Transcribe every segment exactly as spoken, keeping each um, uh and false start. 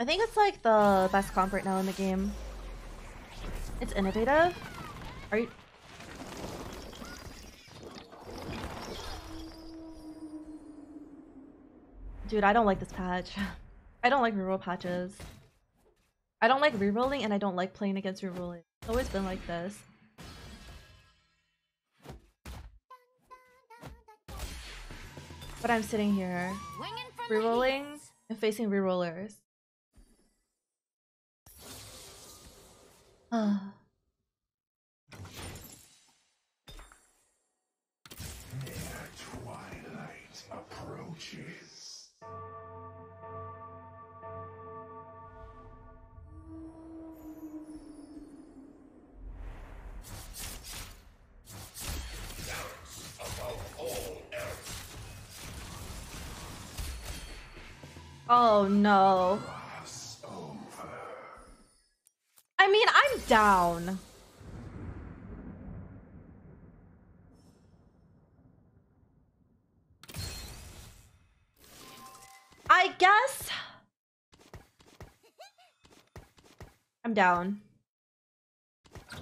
I think it's like the best comp right now in the game. It's innovative. Are you? Dude, I don't like this patch. I don't like reroll patches. I don't like rerolling, and I don't like playing against rerolling. It's always been like this. But I'm sitting here, rerolling and facing rerollers. Uh. Near twilight approaches. Doubts above all else. Oh no. I mean, I'm down. I guess I'm down.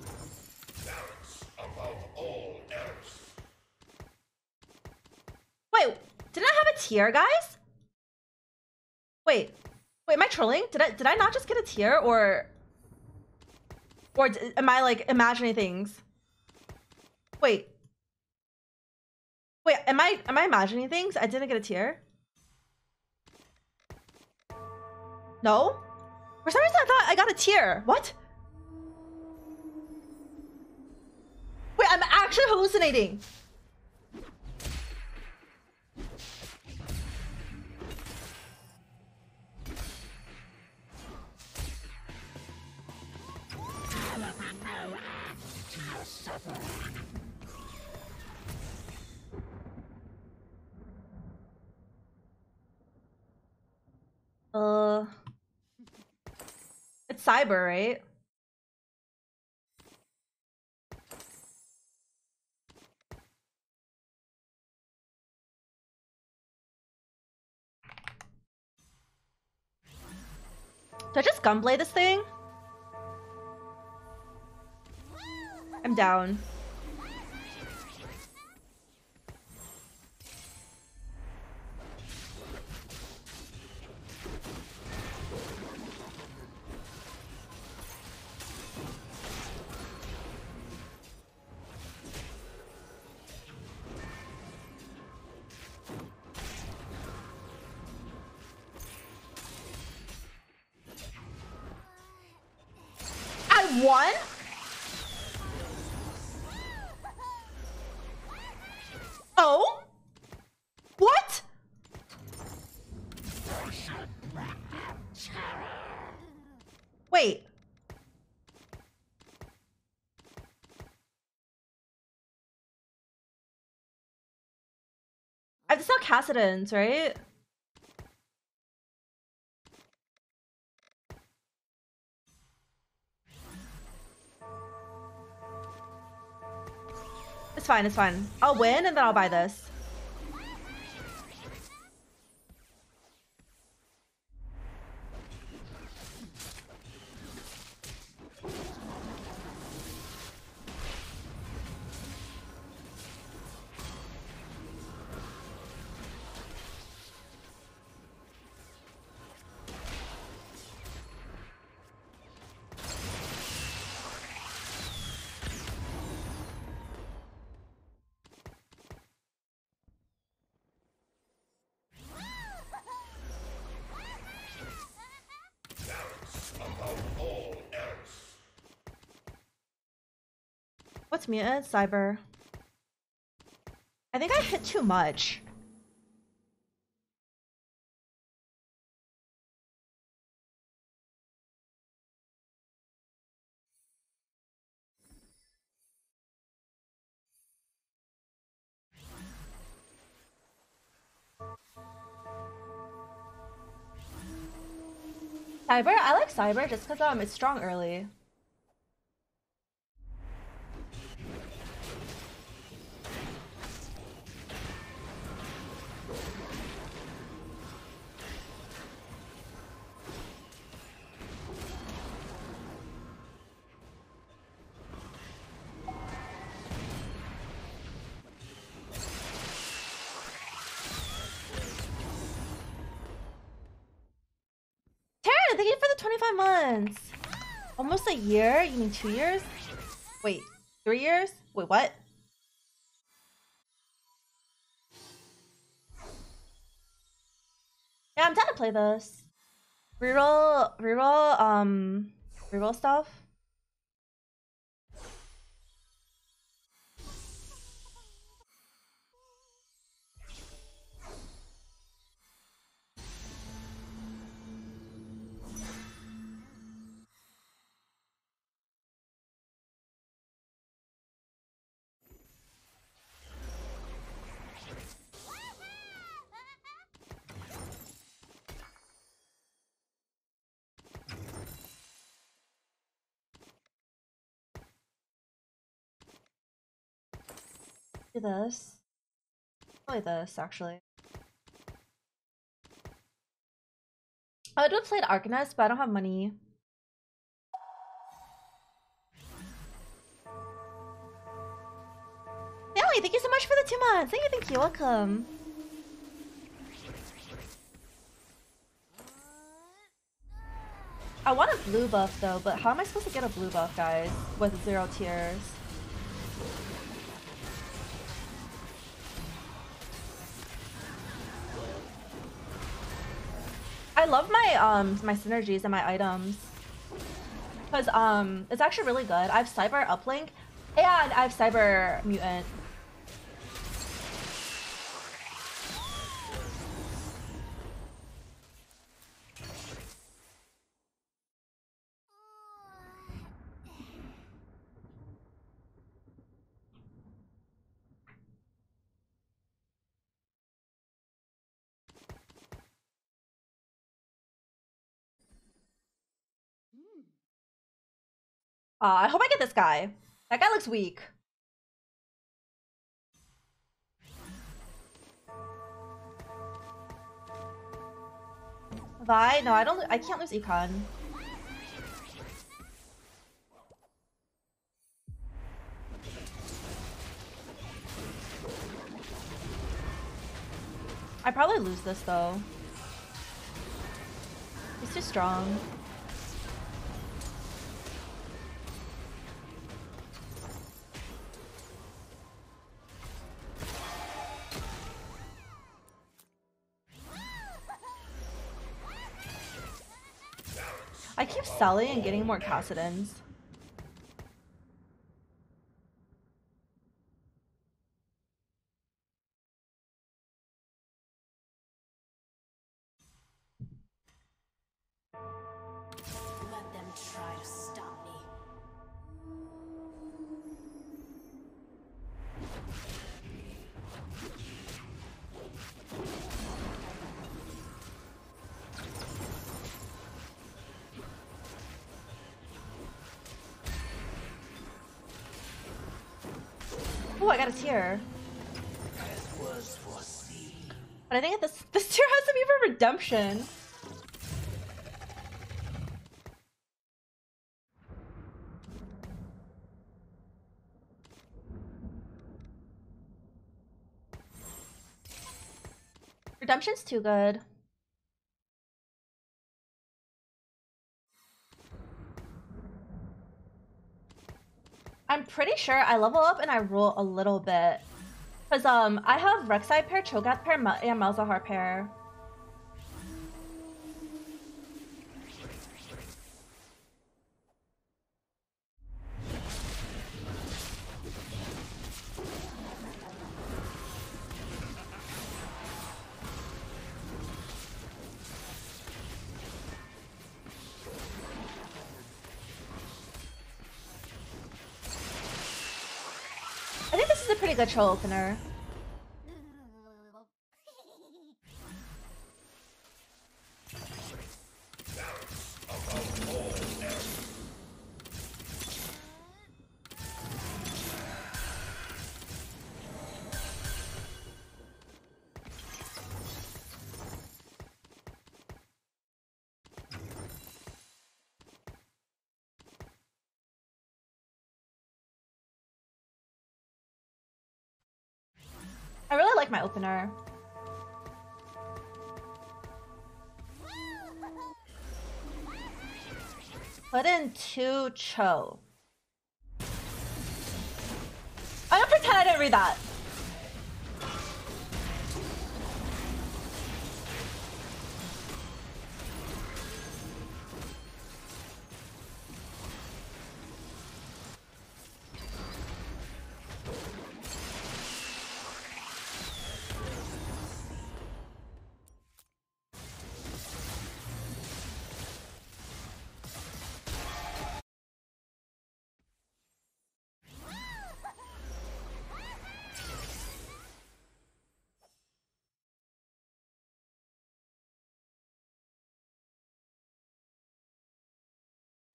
Balance above all else. Wait, didn't I have a tier, guys? Wait, wait, am I trolling? Did I did I not just get a tier, or? Or am I like imagining things? Wait. Wait, am I am I imagining things? I didn't get a tier. No? For some reason I thought I got a tier. What? Wait, I'm actually hallucinating. Uh, it's Cyber, right? Did I just gunblade this thing? I'm down. One? Oh? What? Wait. It's not Kassadin's, right? It's fine, it's fine. I'll win and then I'll buy this. What's Mutant? Cyber. I think I hit too much. Cyber? I like Cyber just because um, it's strong early. Thank you for the twenty-five months. Almost a year? You mean two years? Wait, three years? Wait, what? Yeah, I'm down to play this. Reroll, reroll, um, reroll stuff. Do this. Play this actually. I would have played Arcanist, but I don't have money. Nelly, thank you so much for the two months. Thank you, thank you, welcome. I want a blue buff though, but how am I supposed to get a blue buff, guys, with zero tiers? I love my um my synergies and my items, cause um it's actually really good. I have Cyber uplink, and I have Cyber mutant. Uh, I hope I get this guy. That guy looks weak. Vi? No, I don't. I can't lose Econ. I probably lose this though. He's too strong. I keep selling and getting more Kassadins. Let them try to stop me. Ooh, I got a tier. But I think this this tier has to be for redemption. Redemption's too good. I'm pretty sure I level up and I roll a little bit. Cause um, I have Rek'Sai pair, Cho'Gath pair, Ma and Malzahar pair. Good troll opener. I really like my opener. Put in two Cho. I'm gonna pretend I didn't read that.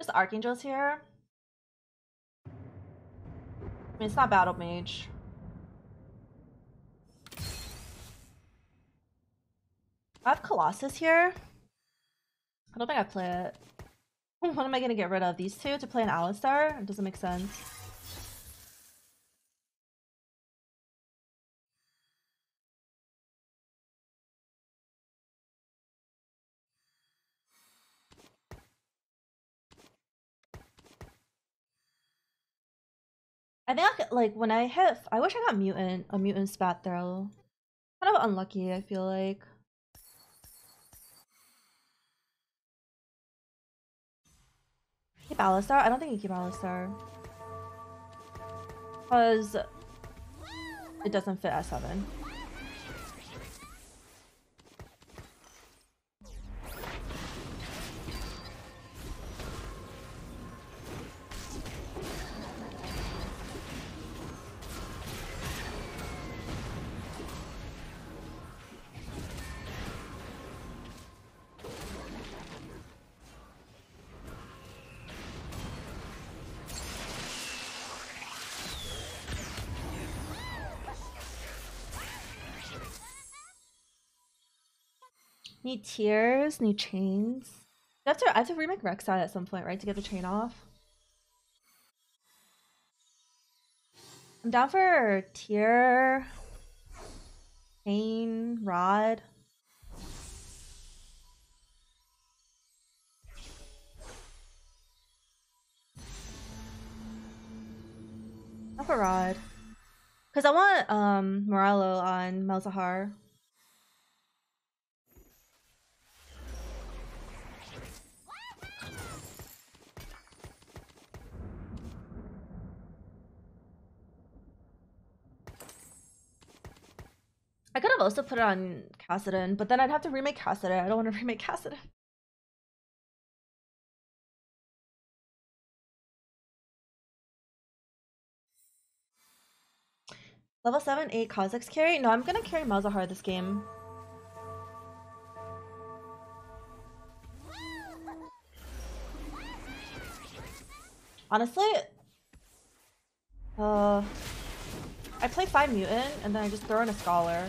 There's Archangels here. I mean, it's not Battle Mage. I have Colossus here. I don't think I play it. What am I gonna get rid of? These two to play an Alistar? It doesn't make sense. I think I could, like when I hit, I wish I got mutant a mutant spat throw. Kind of unlucky, I feel like. Keep Alistar? I don't think you keep Alistar because it doesn't fit S seven. Need tears, need chains. I have to, I have to remake Rek'Sai at some point, right? To get the chain off. I'm down for tear, chain, rod. Not for rod. Because I want um, Morello on Malzahar. I could have also put it on Kassadin, but then I'd have to remake Kassadin. I don't want to remake Kassadin. Level seven, eight Kha'Zix carry? No, I'm gonna carry Malzahar this game. Honestly, uh... I play five mutant and then I just throw in a scholar.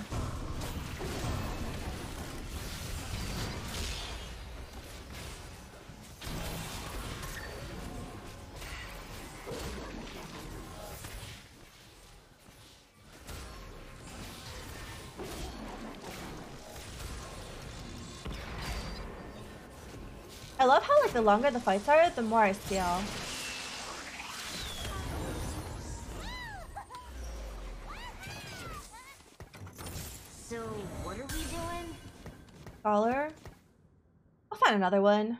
I love how like the longer the fights are, the more I scale. Scholar. I'll find another one.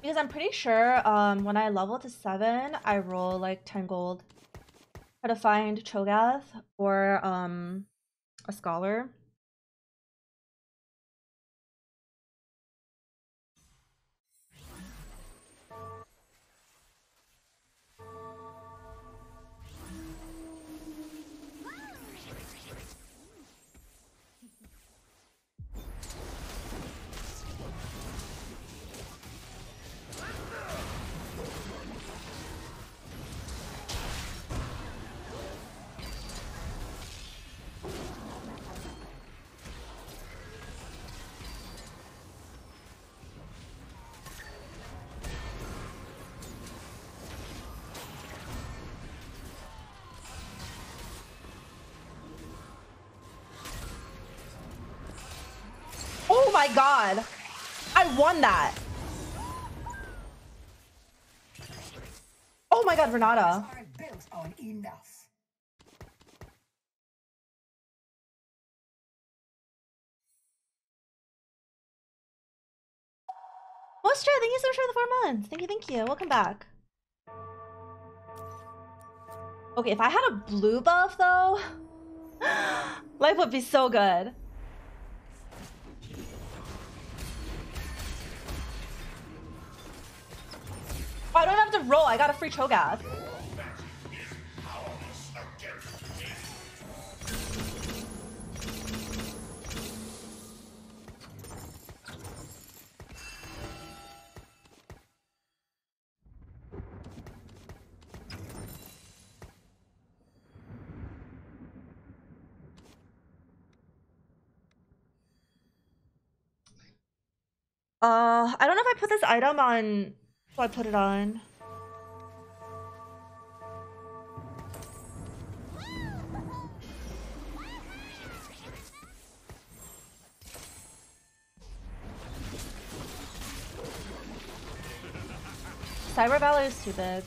Because I'm pretty sure um, when I level to seven, I roll like ten gold. Try to find Cho'Gath or um, a Scholar. Oh my god, I won that. my god, Renata. Mostra, thank you so much for the four months. Thank you, thank you. Welcome back. Okay, if I had a blue buff though, life would be so good. Oh, I don't have to roll. I got a free Cho'Gath. Uh, I don't know if I put this item on. So I put it on. Cyber Valor is too big.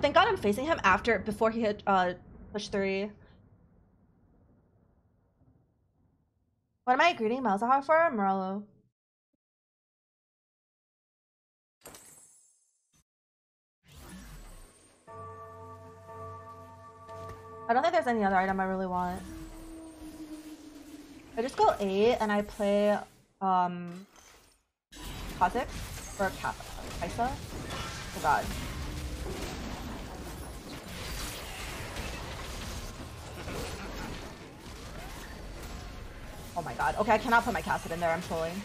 Thank God I'm facing him after, before he hit uh, push three. What am I greeting Malzahar for? Morello. I don't think there's any other item I really want. I just go eight and I play um, Kha'Zix or Kai'Sa. Oh God. Oh my god. Okay, I cannot put my Kassadin in there. I'm trolling.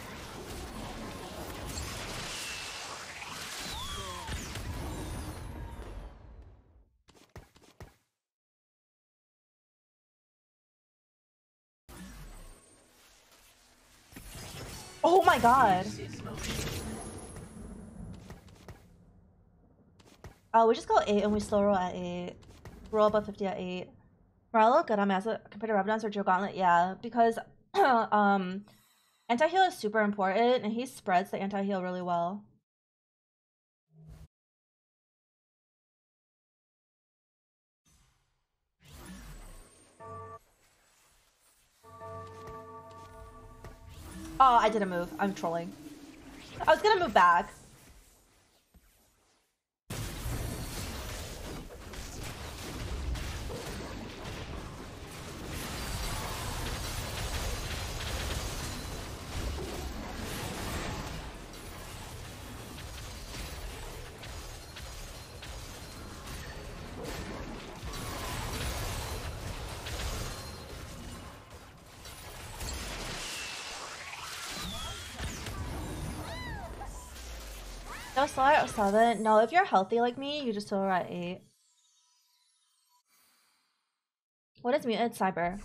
Oh my god. Oh, we just go eight and we slow roll at eight. Roll above fifty at eight. Morello, good on Massa compared to Rabadon's or Joe Gauntlet. Yeah, because um, anti-heal is super important, and he spreads the anti-heal really well. Oh, I didn't move. I'm trolling. I was gonna move back. No, Scholar at seven. No, if you're healthy like me, you just throw her at eight. What is Mutant? Cyber.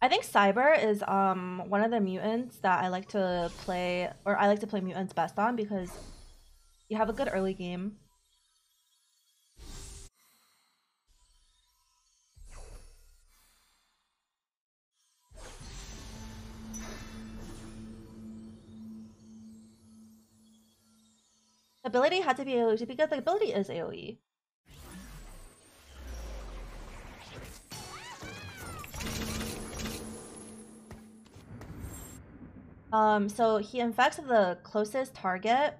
I think Cyber is um one of the mutants that I like to play, or I like to play mutants best on, because you have a good early game. Ability had to be A O E because the ability is A O E. Um, so he infects the closest target,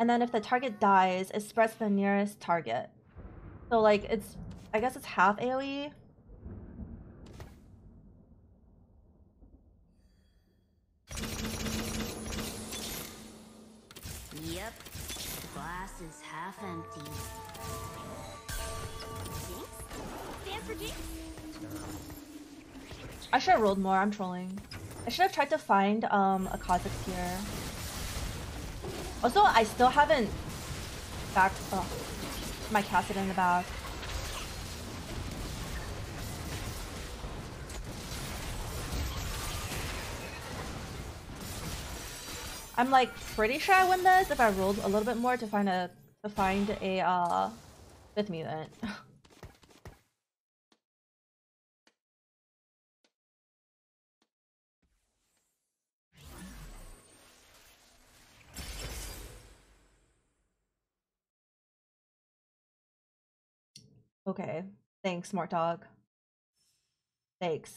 and then if the target dies, it spreads to the nearest target. So like it's, I guess it's half A O E. Yep. Glass is half empty. Jinx? Stand for Jinx? I should have rolled more. I'm trolling. I should have tried to find um, a Kha'Zix here. Also, I still haven't back. Oh. my Kassadin in the back. I'm like pretty sure I win this if I rolled a little bit more to find a to find a uh fifth mutant. Okay, thanks, smart dog. Thanks.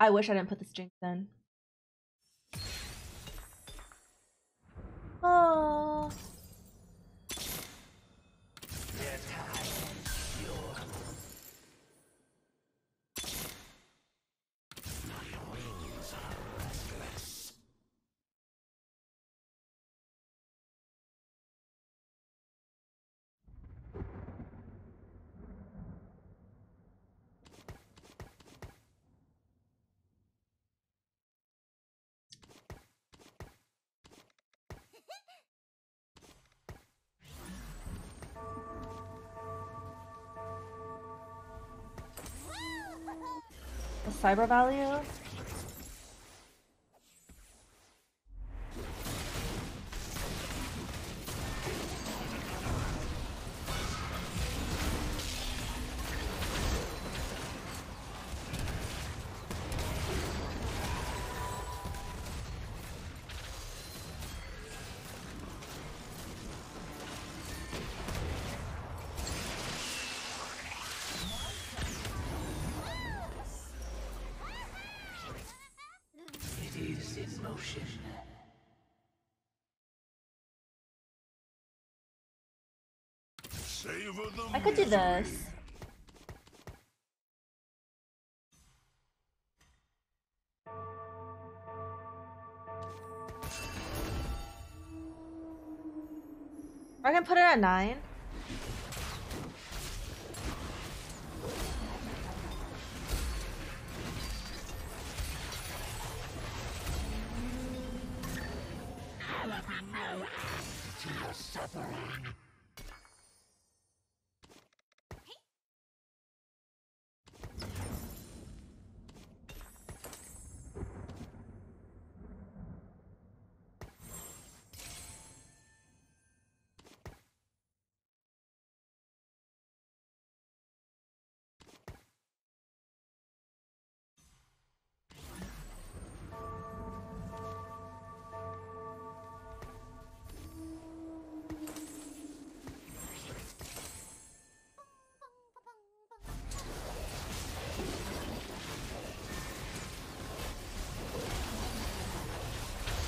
I wish I didn't put this Jinx in. Oh. Cyber value. I could do this. Or I can put it at nine.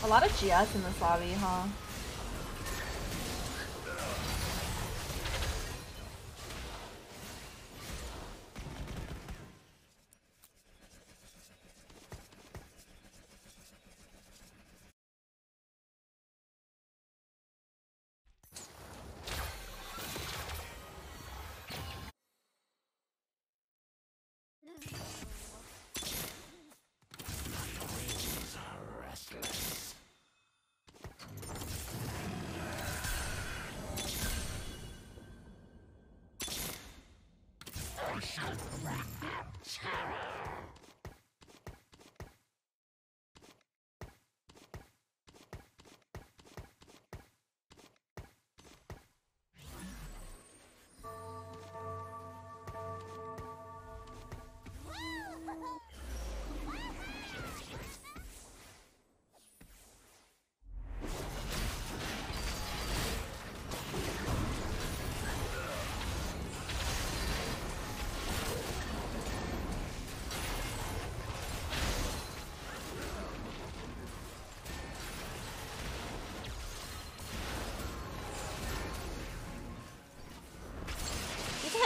A lot of G S in this lobby, huh?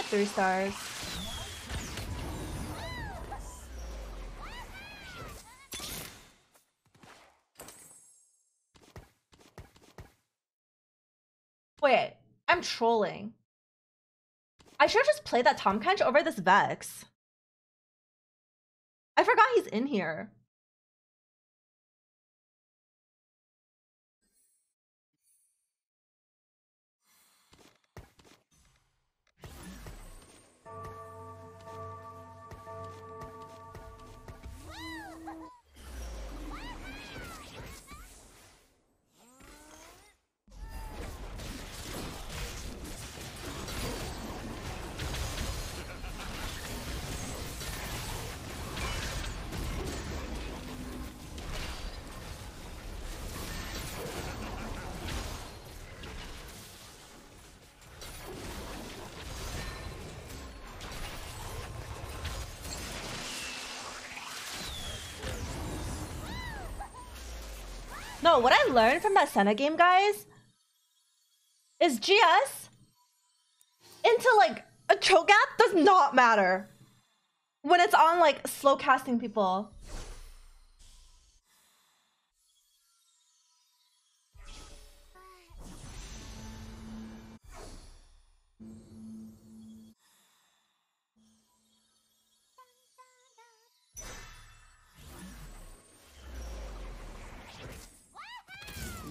Three stars. Wait, I'm trolling. I should have just played that Tomkench over this Vex. I forgot he's in here. No, what I learned from that Senna game, guys, is G S into like a Cho'Gath does not matter when it's on like slow casting people.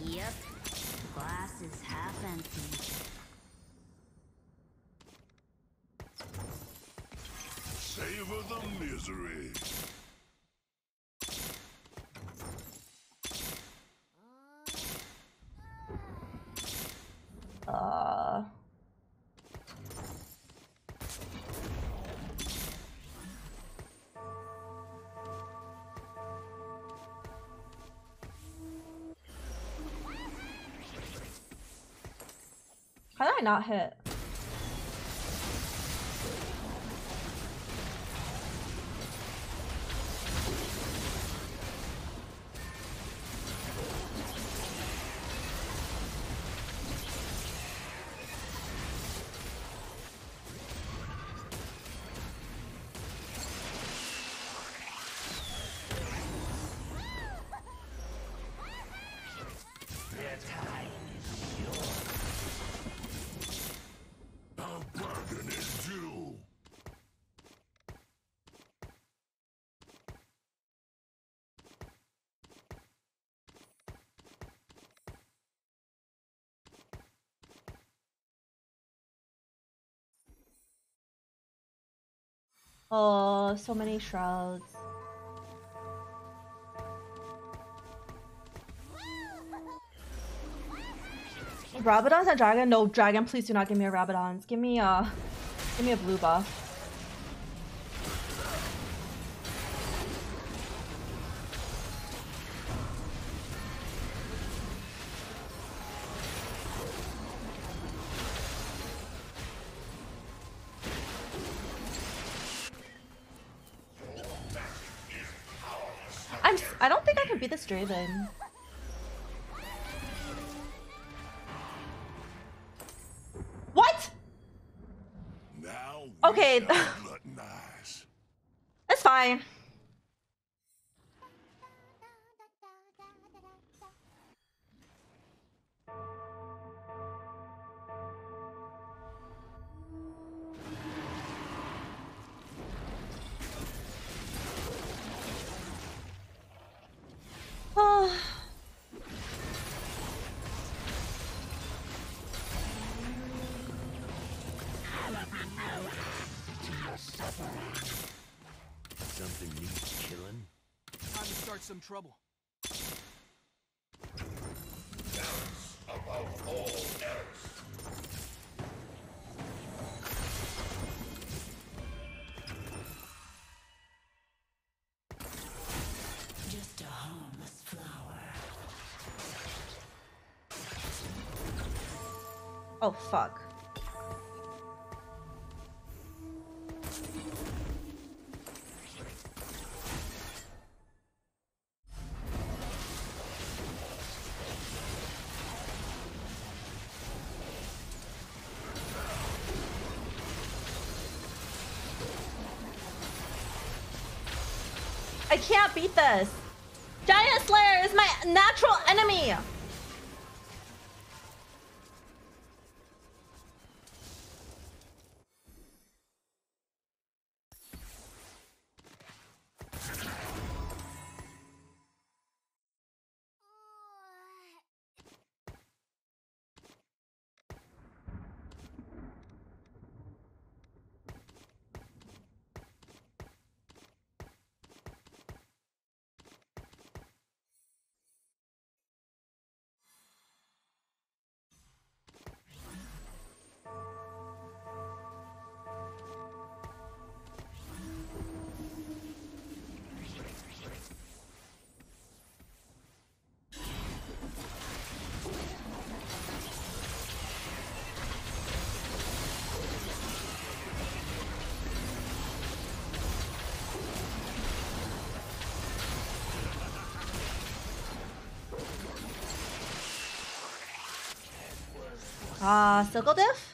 Yep, glass is half empty. Savor the misery. Uh. How did I not hit? Oh, so many shrouds. Rabadon's and dragon? No, dragon, please do not give me a Rabadon's. Give me a... Give me a blue buff. This Draven. What? Now okay. Nice. That's fine. Some trouble. Balance above all else. Just a harmless flower. Oh fuck. I can't beat this. Giant Slayer is my natural enemy. Ah, uh, Silco diff?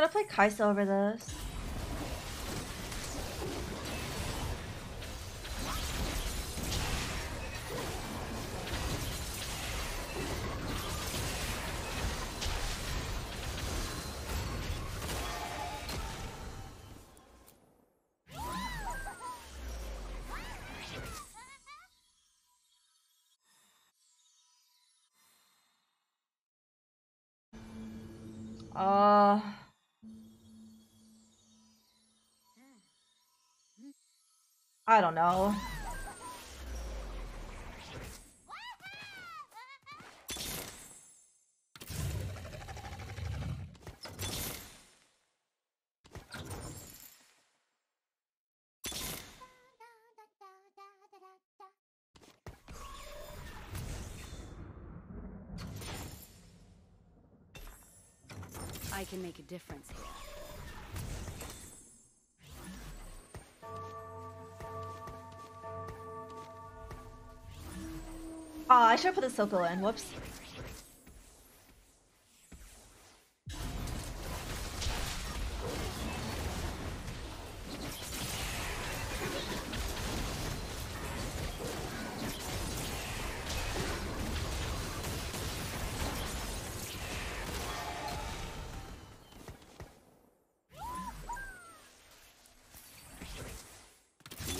I'm gonna play Kai'Sa over this. Uh... I don't know. I can make a difference here. Aw, oh, I should have put the Silco in. Whoops.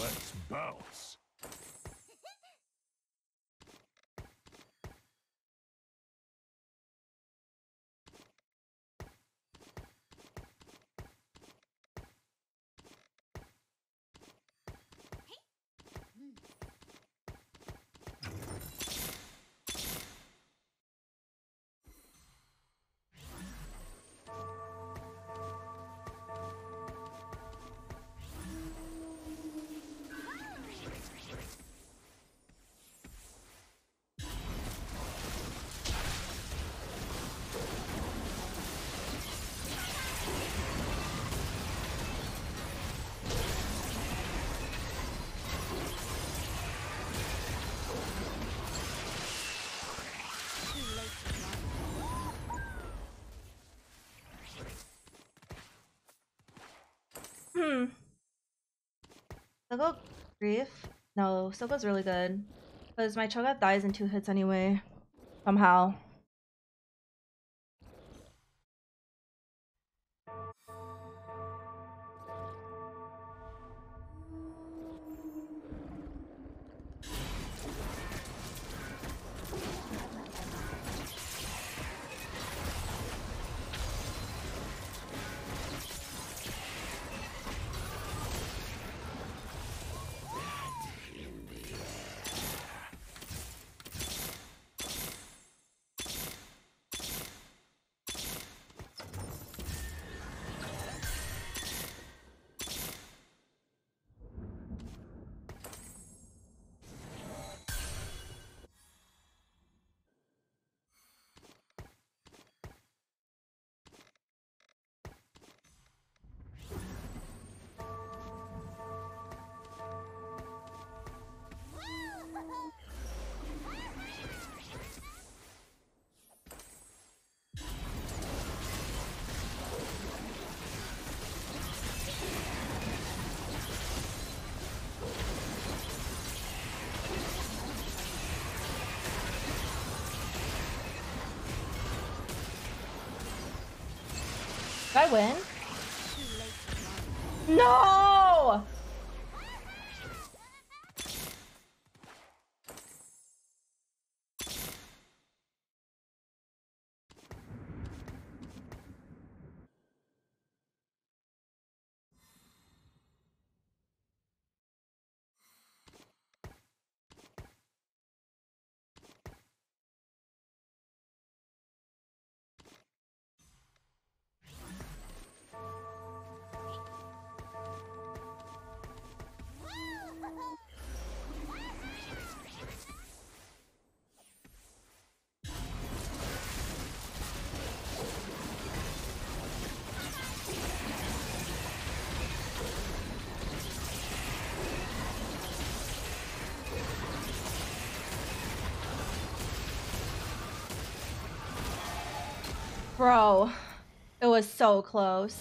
Let's bounce. Hmm. Silco grief? No, Silco's really good. Because my Cho'Gath dies in two hits anyway. Somehow. Did I win? No! Bro, it was so close.